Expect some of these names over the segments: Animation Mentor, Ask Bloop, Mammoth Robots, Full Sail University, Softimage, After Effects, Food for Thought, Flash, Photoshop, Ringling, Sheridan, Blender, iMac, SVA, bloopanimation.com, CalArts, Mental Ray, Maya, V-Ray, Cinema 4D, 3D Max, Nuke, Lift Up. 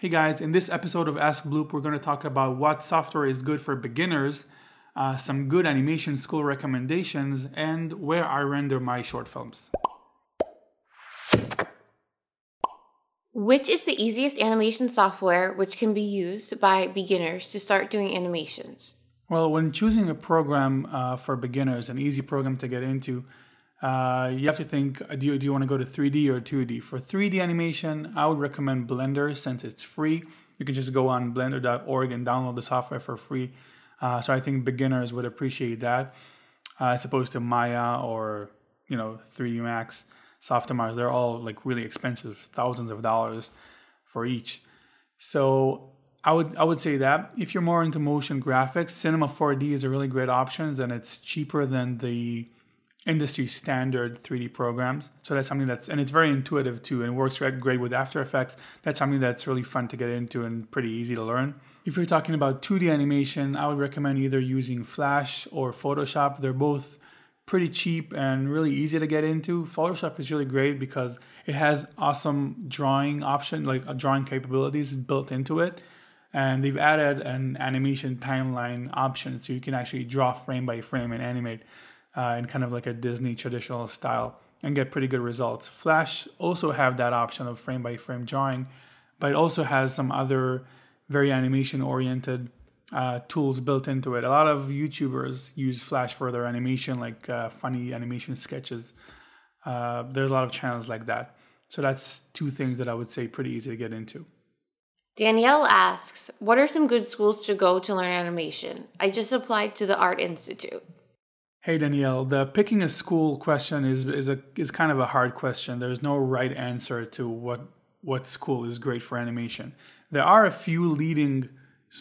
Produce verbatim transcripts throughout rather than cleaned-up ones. Hey guys, in this episode of Ask Bloop, we're going to talk about what software is good for beginners, uh, some good animation school recommendations, and where I render my short films. Which is the easiest animation software which can be used by beginners to start doing animations? Well, when choosing a program uh, for beginners, an easy program to get into, Uh, you have to think, do you, do you want to go to three D or two D? For three D animation, I would recommend Blender since it's free. You can just go on blender dot org and download the software for free. Uh, so I think beginners would appreciate that uh, as opposed to Maya or, you know, three D Max, Softimage. They're all like really expensive, thousands of dollars for each. So I would, I would say that. If you're more into motion graphics, Cinema four D is a really great option and it's cheaper than the industry standard three D programs. So that's something that's, and it's very intuitive too, and works great with After Effects. That's something that's really fun to get into and pretty easy to learn. If you're talking about two D animation, I would recommend either using Flash or Photoshop. They're both pretty cheap and really easy to get into. Photoshop is really great because it has awesome drawing option, like drawing capabilities built into it. And they've added an animation timeline option so you can actually draw frame by frame and animate. Uh, in kind of like a Disney traditional style and get pretty good results. Flash also have that option of frame by frame drawing, but it also has some other very animation oriented uh, tools built into it. A lot of YouTubers use Flash for their animation, like uh, funny animation sketches. Uh, there's a lot of channels like that. So that's two things that I would say pretty easy to get into. Danielle asks, what are some good schools to go to learn animation? I just applied to the Art Institute. Hey Danielle, the picking a school question is is a is kind of a hard question. There's no right answer to what what school is great for animation. There are a few leading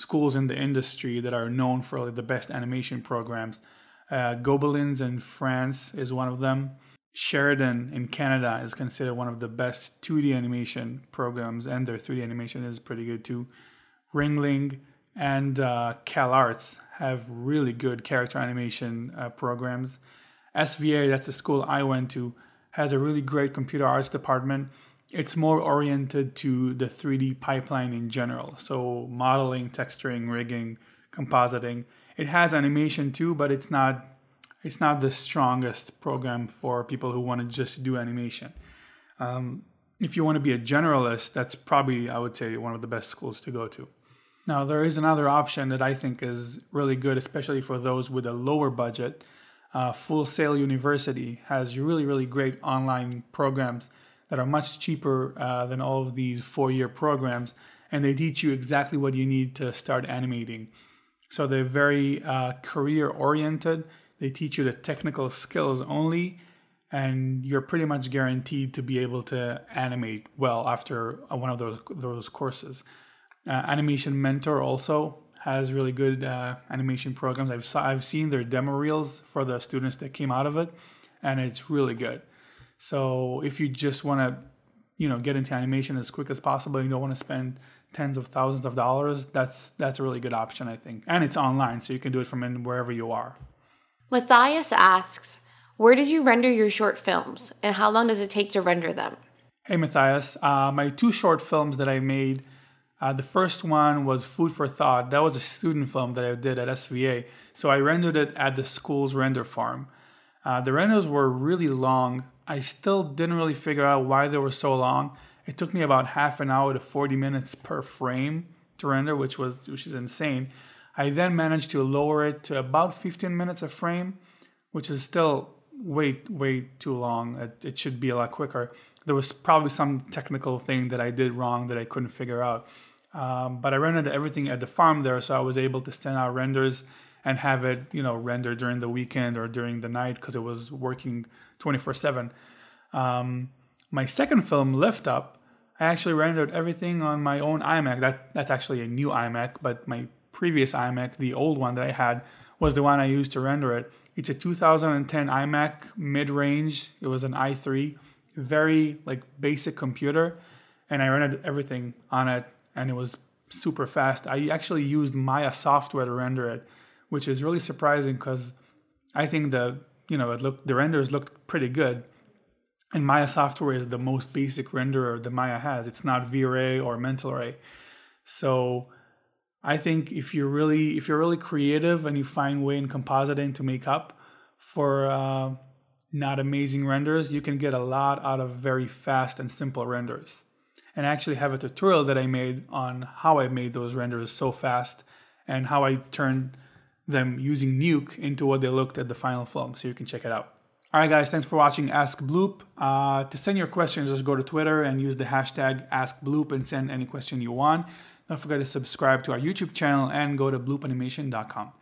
schools in the industry that are known for like, the best animation programs. Uh, Gobelins in France is one of them. Sheridan in Canada is considered one of the best two D animation programs, and their three D animation is pretty good too. Ringling and uh, CalArts have really good character animation uh, programs. S V A, that's the school I went to, has a really great computer arts department. It's more oriented to the three D pipeline in general. So modeling, texturing, rigging, compositing. It has animation too, but it's not, it's not the strongest program for people who want to just do animation. Um, if you want to be a generalist, that's probably, I would say, one of the best schools to go to. Now, there is another option that I think is really good, especially for those with a lower budget. Uh, Full Sail University has really, really great online programs that are much cheaper uh, than all of these four-year programs, and they teach you exactly what you need to start animating. So they're very uh, career-oriented. They teach you the technical skills only, and you're pretty much guaranteed to be able to animate well after one of those, those courses. Uh, Animation Mentor also has really good uh, animation programs. I've, saw, I've seen their demo reels for the students that came out of it, and it's really good. So if you just want to, you know, get into animation as quick as possible, you don't want to spend tens of thousands of dollars, that's, that's a really good option, I think. And it's online, so you can do it from wherever you are. Matthias asks, where did you render your short films, and how long does it take to render them? Hey, Matthias. Uh, my two short films that I made, Uh, the first one was Food for Thought. That was a student film that I did at S V A. So I rendered it at the school's render farm. Uh, the renders were really long. I still didn't really figure out why they were so long. It took me about half an hour to forty minutes per frame to render, which was which is insane. I then managed to lower it to about fifteen minutes a frame, which is still way, way too long. It, it should be a lot quicker. There was probably some technical thing that I did wrong that I couldn't figure out. Um, but I rendered everything at the farm there, so I was able to send out renders and have it, you know, render during the weekend or during the night because it was working twenty-four seven. Um, my second film, Lift Up, I actually rendered everything on my own iMac. That, that's actually a new iMac, but my previous iMac, the old one that I had, was the one I used to render it. It's a two thousand ten iMac, mid-range. It was an i three, very like basic computer, and I rendered everything on it. And it was super fast. I actually used Maya software to render it, which is really surprising because I think the you know it looked the renders looked pretty good, and Maya software is the most basic renderer that Maya has. It's not V-Ray or Mental Ray, So I think if you're really if you're really creative and you find a way in compositing to make up for uh, not amazing renders, you can get a lot out of very fast and simple renders. And I actually have a tutorial that I made on how I made those renders so fast and how I turned them using Nuke into what they looked at the final film, so you can check it out. All right, guys, thanks for watching Ask Bloop. Uh, to send your questions, just go to Twitter and use the hashtag AskBloop and send any question you want. Don't forget to subscribe to our YouTube channel and go to bloop animation dot com.